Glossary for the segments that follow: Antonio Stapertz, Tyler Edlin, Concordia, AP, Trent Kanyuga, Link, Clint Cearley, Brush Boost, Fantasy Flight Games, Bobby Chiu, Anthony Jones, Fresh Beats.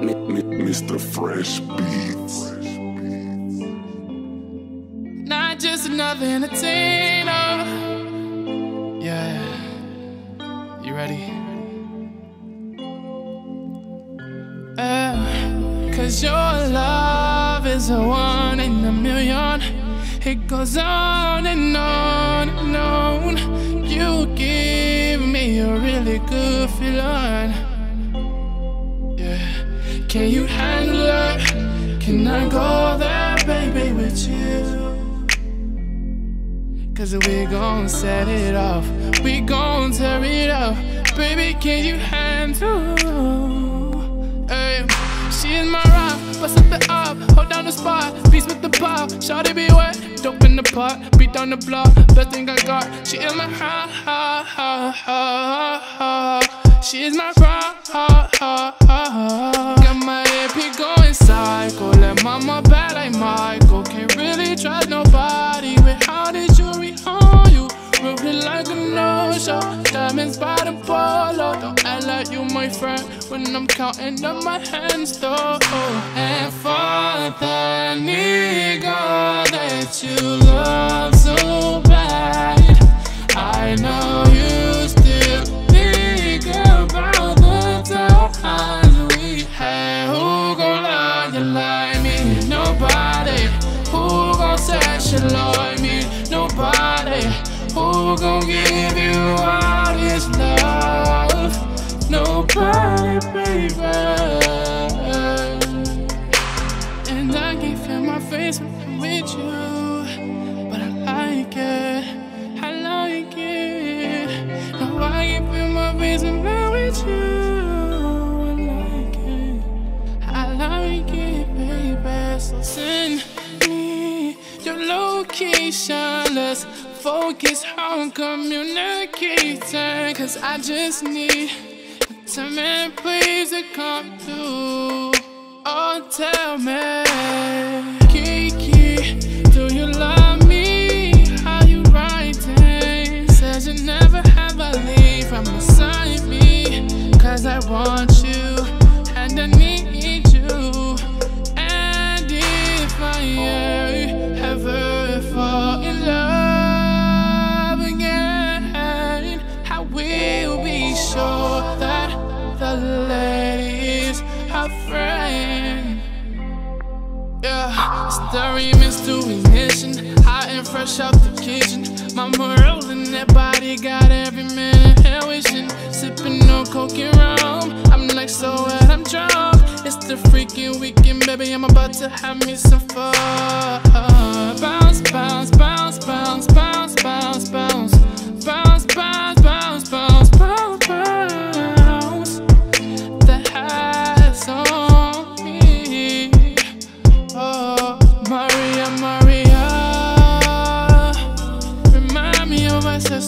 Mr. Fresh Beats. Not just another entertainer. Yeah, you ready? 'Cause your love is a one in a million. It goes on and on and on. You give me a really good feeling. Yeah. Can you handle it? Can I go there, baby, with you? 'Cause we gon' set it off, we gon' tear it up. Baby, can you handle? Hey. She is my rock, bust up the up, hold down the spot, peace with the pop. Shawty be wet, dope in the pot, beat down the block, best thing I got. She is my ha ha ha ha ha. She is my rock, ha ha ha. Got my AP going psycho, let mama bad like Michael. Can't really trust nobody without the jewelry on you. Ruby like a no-show, diamonds by the polo. Don't act like you my friend when I'm counting up my hands though. Oh. And for the nigga that you love so bad, I know you still think about the times we had. Who gon' love you like me? Nobody. Who gon' sex you like me? Nobody. Who gon' give you all this love? Nobody, baby. And I can feel my face when I'm with you, but I like it, I like it. No, I can feel my face when I'm with you, I like it, baby. So send me your location, let's focus on communicating. 'Cause I just need the time and place to come through. Oh, tell me, Kiki, do you love me? How you writing? Said you never have a leave from beside me. 'Cause I want you and I need you. And if I ever fall in love, that the lady is her friend. Yeah, story means to ignition, hot and fresh off the kitchen. Mama rolling that body, got every man in hell wishing. Sipping no coke and rum, I'm like so wet, I'm drunk. It's the freaking weekend, baby, I'm about to have me some fun. Bounce, bounce, bounce, bounce, bounce, bounce, bounce. Bounce, bounce, bounce, bounce, bounce, bounce. The highs on me. Oh, Maria, Maria, remind me of my story.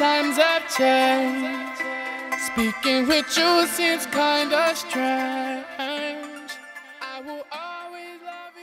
Times have changed. Speaking with you seems kind of strange. I will always love you.